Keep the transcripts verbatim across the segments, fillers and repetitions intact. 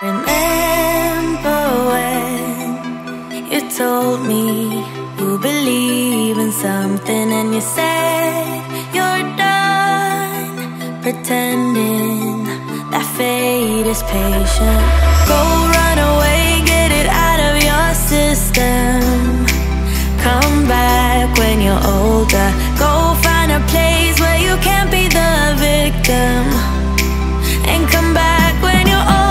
Remember when you told me you believe in something, and you said you're done pretending that fate is patient. Go run away, get it out of your system. Come back when you're older. Go find a place where you can't be the victim, and come back when you're older.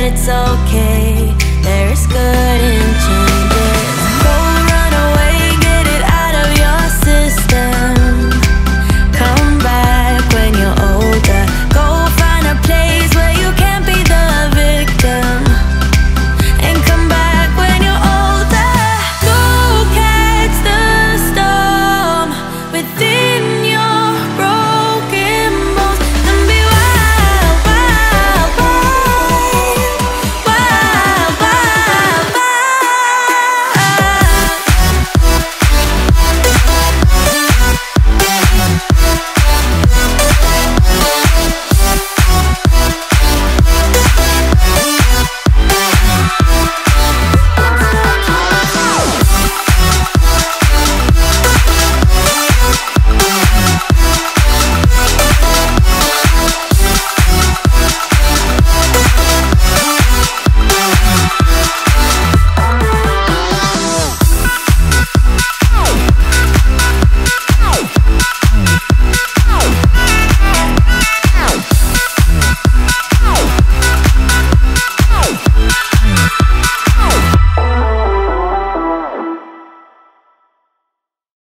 It's okay.